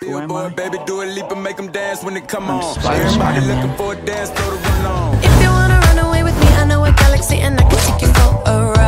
Billboard, baby, do a leap and make them dance when they come on. Everybody looking for a dance, throw the run on. If you wanna run away with me, I know a galaxy and I can take you for a ride.